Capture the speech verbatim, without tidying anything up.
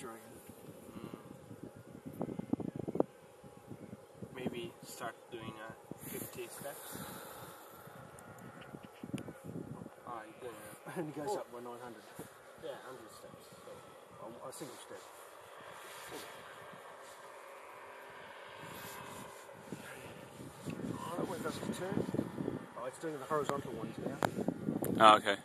Australian. Mm. Maybe start doing uh, fifty steps. I did. And it goes oh. up by nine hundred. Yeah, one hundred steps. So, a single step. Oh. Oh, that one doesn't turn. Oh, it's doing the horizontal ones now. Oh, okay.